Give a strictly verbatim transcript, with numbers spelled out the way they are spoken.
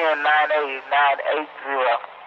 ten nine eight nine eight zero.